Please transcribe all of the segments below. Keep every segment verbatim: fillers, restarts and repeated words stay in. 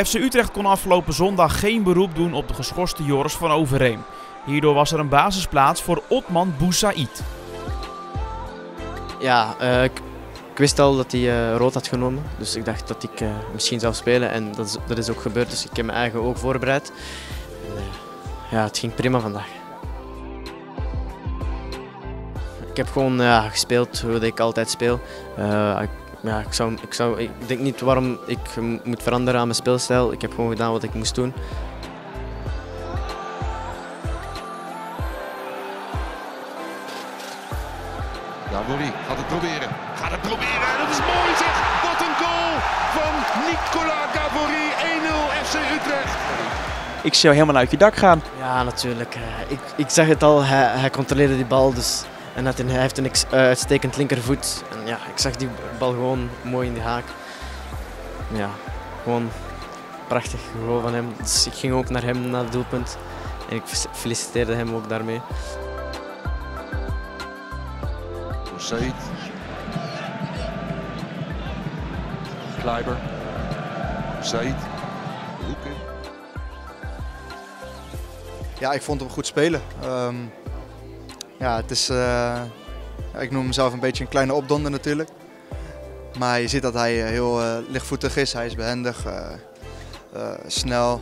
F C Utrecht kon afgelopen zondag geen beroep doen op de geschorste Joris van Overeem. Hierdoor was er een basisplaats voor Othmane Boussaid. Ja, uh, ik, ik wist al dat hij uh, rood had genomen, dus ik dacht dat ik uh, misschien zou spelen en dat is, dat is ook gebeurd, dus ik heb mijn eigen ook voorbereid. Uh, ja, het ging prima vandaag. Ik heb gewoon uh, gespeeld hoe ik altijd speel. Uh, ik, ja, ik, zou, ik, zou, ik denk niet waarom ik moet veranderen aan mijn speelstijl. Ik heb gewoon gedaan wat ik moest doen. Gabori gaat het proberen. Gaat het proberen en dat is mooi zeg. Wat een goal van Nicolas Gabori. één nul F C Utrecht. Ik zou helemaal uit je dak gaan. Ja, natuurlijk. Ik, ik zag het al, hij, hij controleerde die bal. Dus... En hij heeft een uitstekend linkervoet. En ja, ik zag die bal gewoon mooi in de haak. Ja, gewoon prachtig goal van hem. Dus ik ging ook naar hem, naar het doelpunt. En ik feliciteerde hem ook daarmee. Boussaid. Klaiber. Boussaid. Hoeken. Ja, ik vond hem goed spelen. Um... Ja, het is, uh, ik noem mezelf een beetje een kleine opdonder natuurlijk. Maar je ziet dat hij heel uh, lichtvoetig is, hij is behendig, uh, uh, snel.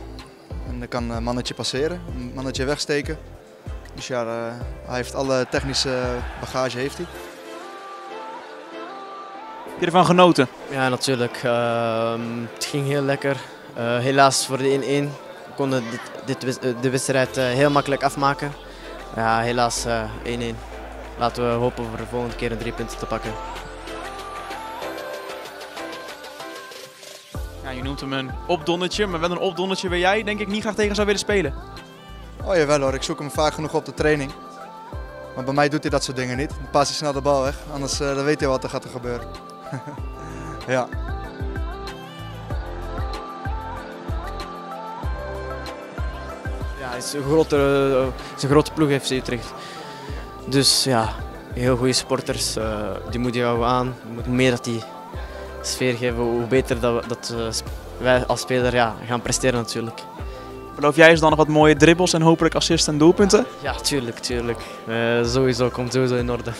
En dan kan een mannetje passeren, een mannetje wegsteken. Dus ja, uh, hij heeft alle technische bagage. Heeft hij. Heb je ervan genoten? Ja, natuurlijk. Uh, het ging heel lekker. Uh, helaas voor de één één konden dit, dit, de wedstrijd uh, heel makkelijk afmaken. Ja, helaas één één. Uh, Laten we hopen voor de volgende keer een drie punten te pakken. Ja, je noemt hem een opdonnetje, maar wel een opdonnetje waar jij denk ik niet graag tegen zou willen spelen. Oh jawel hoor, ik zoek hem vaak genoeg op de training. Maar bij mij doet hij dat soort dingen niet. Dan past hij snel de bal weg, anders uh, dan weet hij wat er gaat er gebeuren. Ja. Ja, het is een grote, het is een grote ploeg F C Utrecht. Dus ja, heel goede sporters, uh, die moeten jou aan. Hoe meer dat die sfeer geven, hoe beter dat, we, dat uh, wij als speler ja, gaan presteren natuurlijk. Beloof jij eens dan nog wat mooie dribbels en hopelijk assists en doelpunten? Ja, tuurlijk, tuurlijk. Uh, sowieso, komt sowieso in orde.